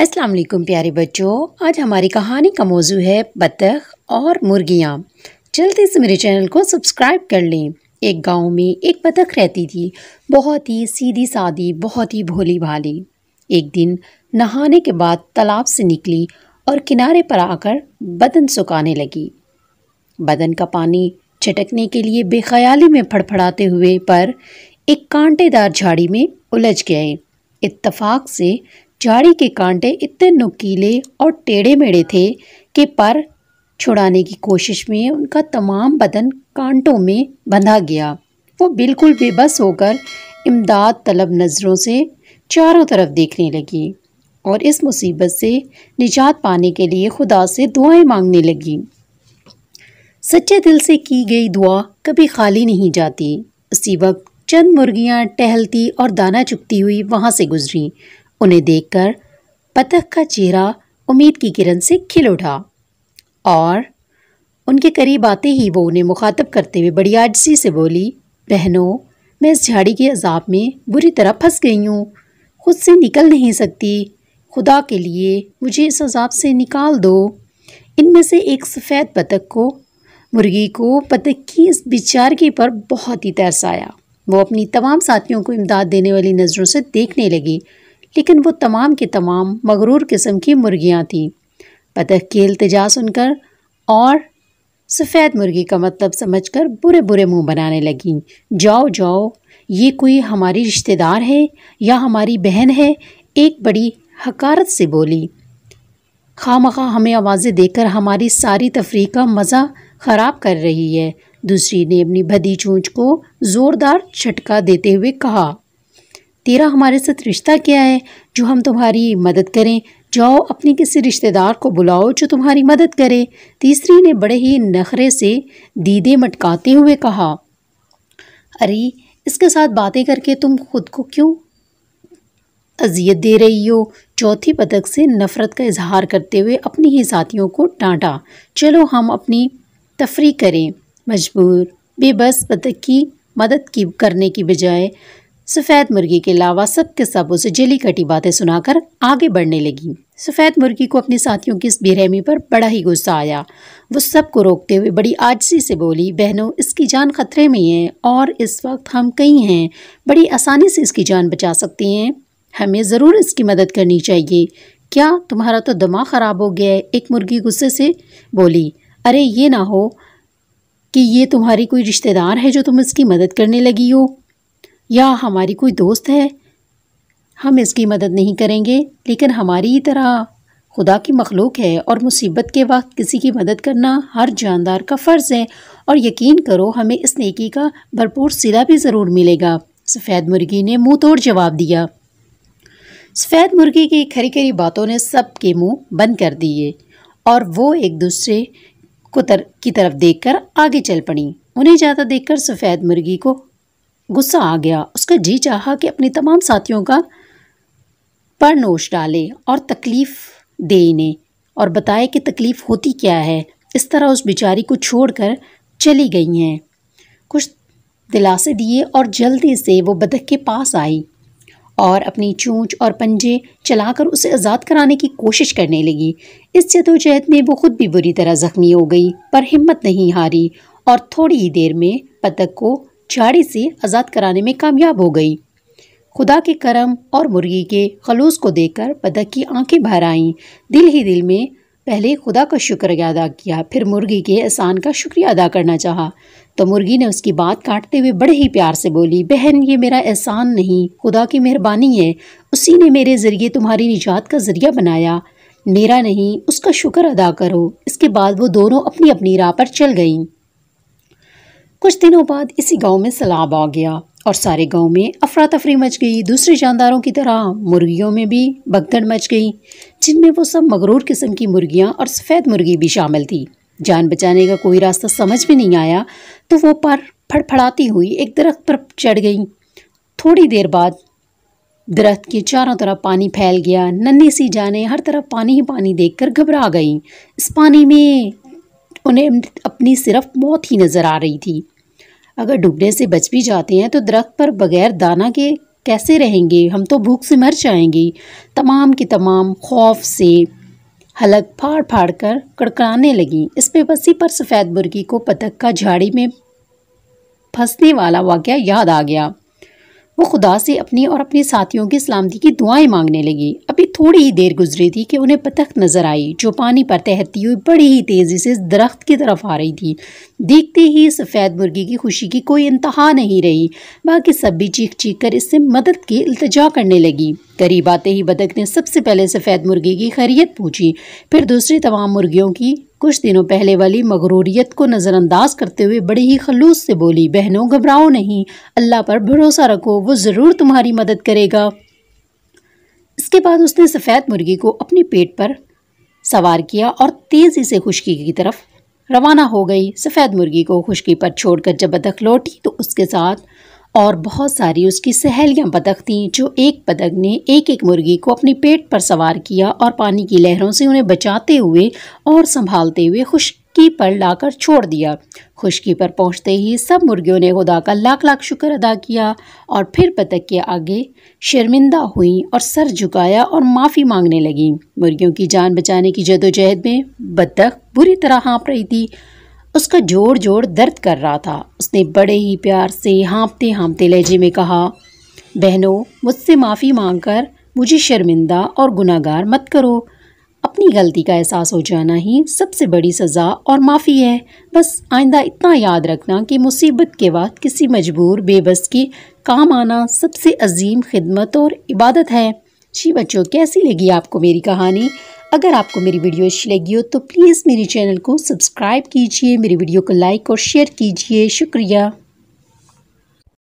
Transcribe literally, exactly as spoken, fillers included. अस्सलाम वालेकुम प्यारे बच्चों, आज हमारी कहानी का मौजू है बतख और मुर्गियाँ। जल्दी से मेरे चैनल को सब्सक्राइब कर लें। एक गांव में एक बतख रहती थी, बहुत ही सीधी सादी, बहुत ही भोली भाली। एक दिन नहाने के बाद तालाब से निकली और किनारे पर आकर बदन सुखाने लगी। बदन का पानी छटकने के लिए बेख्याली में फड़फड़ाते हुए पर एक कांटेदार झाड़ी में उलझ गए। इत्तफाक से झाड़ी के कांटे इतने नुकीले और टेढ़े मेढ़े थे कि पर छुड़ाने की कोशिश में उनका तमाम बदन कांटों में बंधा गया। वो बिल्कुल बेबस होकर इमदाद तलब नज़रों से चारों तरफ देखने लगी और इस मुसीबत से निजात पाने के लिए खुदा से दुआएं मांगने लगी। सच्चे दिल से की गई दुआ कभी खाली नहीं जाती। उसी वक्त चंद मुर्गियाँ टहलती और दाना चुगती हुई वहाँ से गुजरी। उन्हें देखकर बतख का चेहरा उम्मीद की किरण से खिल उठा और उनके करीब आते ही वो उन्हें मुखातब करते हुए बड़ी आजिज़ी से बोली, बहनों, मैं इस झाड़ी के अजाब में बुरी तरह फंस गई हूँ, खुद से निकल नहीं सकती। खुदा के लिए मुझे इस अजाब से निकाल दो। इनमें से एक सफ़ेद बतख को मुर्गी को बतख की इस बेचारगी पर बहुत ही तरस आया। वो अपनी तमाम साथियों को इमदाद देने वाली नज़रों से देखने लगी, लेकिन वो तमाम के तमाम मगरूर किस्म की मुर्गियाँ थीं। बतख की इल्तिजा सुनकर और सफ़ेद मुर्गी का मतलब समझकर बुरे बुरे मुंह बनाने लगीं। जाओ जाओ, ये कोई हमारी रिश्तेदार है या हमारी बहन है, एक बड़ी हकारत से बोली। खामखा हमें आवाज़ें देकर हमारी सारी तफरीह का मज़ा ख़राब कर रही है, दूसरी ने अपनी भदी चोंच को ज़ोरदार झटका देते हुए कहा। तेरा हमारे साथ रिश्ता क्या है जो हम तुम्हारी मदद करें? जाओ अपने किसी रिश्तेदार को बुलाओ जो तुम्हारी मदद करे, तीसरी ने बड़े ही नखरे से दीदे मटकाते हुए कहा। अरे, इसके साथ बातें करके तुम खुद को क्यों अजियत दे रही हो, चौथी बतख से नफरत का इजहार करते हुए अपने ही साथियों को डांटा। चलो हम अपनी तफरी करें। मजबूर बेबस बतख की मदद की करने की बजाय सफ़ेद मुर्गी के अलावा सब के सब उसे जली कटी बातें सुनाकर आगे बढ़ने लगी। सफ़ेद मुर्गी को अपने साथियों की इस बेरहमी पर बड़ा ही गुस्सा आया। वो सबको रोकते हुए बड़ी आजिज़ी से बोली, बहनों, इसकी जान खतरे में है और इस वक्त हम कहीं हैं, बड़ी आसानी से इसकी जान बचा सकते हैं, हमें ज़रूर इसकी मदद करनी चाहिए। क्या तुम्हारा तो दिमाग ख़राब हो गया है, एक मुर्गी गुस्से से बोली। अरे ये ना हो कि ये तुम्हारी कोई रिश्तेदार है जो तुम इसकी मदद करने लगी हो, या हमारी कोई दोस्त है। हम इसकी मदद नहीं करेंगे, लेकिन हमारी ही तरह खुदा की मखलूक है और मुसीबत के वक्त किसी की मदद करना हर जानदार का फ़र्ज़ है, और यकीन करो हमें इस नेकी का भरपूर सिला भी ज़रूर मिलेगा। सफ़ेद मुर्गी ने मुँह तोड़ जवाब दिया। सफ़ेद मुर्गी की खरी खरी बातों ने सब के मुँह बंद कर दिए और वो एक दूसरे को तर की तरफ देख कर आगे चल पड़ी। उन्हें जाता देख कर सफ़ेद मुर्गी को गुस्सा आ गया। उसका जी चाहा कि अपने तमाम साथियों का पर नोश डाले और तकलीफ़ दे इन्हें और बताए कि तकलीफ़ होती क्या है। इस तरह उस बेचारी को छोड़कर चली गई हैं। कुछ दिलासे दिए और जल्दी से वो बतख के पास आई और अपनी चोंच और पंजे चलाकर उसे आज़ाद कराने की कोशिश करने लगी। इस जदोजहद में वो खुद भी बुरी तरह ज़ख्मी हो गई, पर हिम्मत नहीं हारी और थोड़ी ही देर में बतख को झाड़ी से आज़ाद कराने में कामयाब हो गई। खुदा के करम और मुर्गी के खलूस को देखकर बतख की आंखें भर आईं। दिल ही दिल में पहले खुदा का शुक्र अदा किया, फिर मुर्गी के एहसान का शुक्रिया अदा करना चाहा, तो मुर्गी ने उसकी बात काटते हुए बड़े ही प्यार से बोली, बहन, ये मेरा एहसान नहीं, खुदा की मेहरबानी है। उसी ने मेरे ज़रिए तुम्हारी निजात का ज़रिया बनाया, मेरा नहीं। उसका शुक्र अदा करो। इसके बाद वो दोनों अपनी अपनी राह पर चल गईं। कुछ दिनों बाद इसी गांव में सैलाब आ गया और सारे गांव में अफरा तफरी मच गई। दूसरे जानदारों की तरह मुर्गियों में भी भगदड़ मच गई, जिनमें वो सब मगरूर किस्म की मुर्गियां और सफ़ेद मुर्गी भी शामिल थी। जान बचाने का कोई रास्ता समझ में नहीं आया तो वो पर फड़फड़ाती हुई एक दरख्त पर चढ़ गई। थोड़ी देर बाद दरख्त के चारों तरफ पानी फैल गया। नन्ही सी जाने हर तरफ पानी ही पानी देख कर घबरा गई। इस पानी में उन्हें अपनी सिर्फ मौत ही नज़र आ रही थी। अगर डूबने से बच भी जाते हैं तो दरख्त पर बगैर दाना के कैसे रहेंगे, हम तो भूख से मर जाएंगे। तमाम की तमाम खौफ से हलक फाड़ फाड़ कर कड़कड़ाने लगी। इस बेबसी पर सफ़ेद बुर्गी को पतक का झाड़ी में फंसने वाला वाक़या याद आ गया। वो खुदा से अपनी और अपने साथियों की सलामती की दुआएं मांगने लगी। अभी थोड़ी ही देर गुजरी थी कि उन्हें पतक नजर आई जो पानी पर तैरती हुई बड़ी ही तेज़ी से दरख्त की तरफ आ रही थी। देखते ही सफ़ेद मुर्गी की खुशी की कोई इंतहा नहीं रही। बाकी सब भी चीख चीख कर इससे मदद की इल्तजा करने लगी। करीब आते ही बतख ने सबसे पहले सफ़ेद मुर्गी की खैरियत पूछी, फिर दूसरी तमाम मुर्गियों की कुछ दिनों पहले वाली मगरूरियत को नज़रअंदाज करते हुए बड़ी ही खलूस से बोली, बहनों घबराओ नहीं, अल्लाह पर भरोसा रखो, वो ज़रूर तुम्हारी मदद करेगा। इसके बाद उसने सफ़ेद मुर्गी को अपने पेट पर सवार किया और तेज़ी से खुशकी की तरफ रवाना हो गई। सफ़ेद मुर्गी को खुशकी पर छोड़कर जब बतख लौटी तो उसके साथ और बहुत सारी उसकी सहेलियां बतख थीं, जो एक बतख ने एक एक मुर्गी को अपने पेट पर सवार किया और पानी की लहरों से उन्हें बचाते हुए और संभालते हुए खुशकी पर लाकर छोड़ दिया। खुशकी पर पहुंचते ही सब मुर्गियों ने खुदा का लाख लाख शुक्र अदा किया और फिर बतख के आगे शर्मिंदा हुई और सर झुकाया और माफ़ी मांगने लगी। मुर्गियों की जान बचाने की जदोजहद में बतख बुरी तरह हाँप रही थी। उसका जोड़ जोड़ दर्द कर रहा था। उसने बड़े ही प्यार से हाँपते हाँपते लहजे में कहा, बहनों मुझसे माफ़ी मांगकर मुझे शर्मिंदा और गुनाहगार मत करो। अपनी गलती का एहसास हो जाना ही सबसे बड़ी सज़ा और माफ़ी है। बस आइंदा इतना याद रखना कि मुसीबत के वक्त किसी मजबूर बेबस के काम आना सबसे अजीम खिदमत और इबादत है। जी बच्चों, कैसी लगी आपको मेरी कहानी? अगर आपको मेरी वीडियो अच्छी लगी हो तो प्लीज़ मेरे चैनल को सब्सक्राइब कीजिए, मेरी वीडियो को लाइक और शेयर कीजिए। शुक्रिया।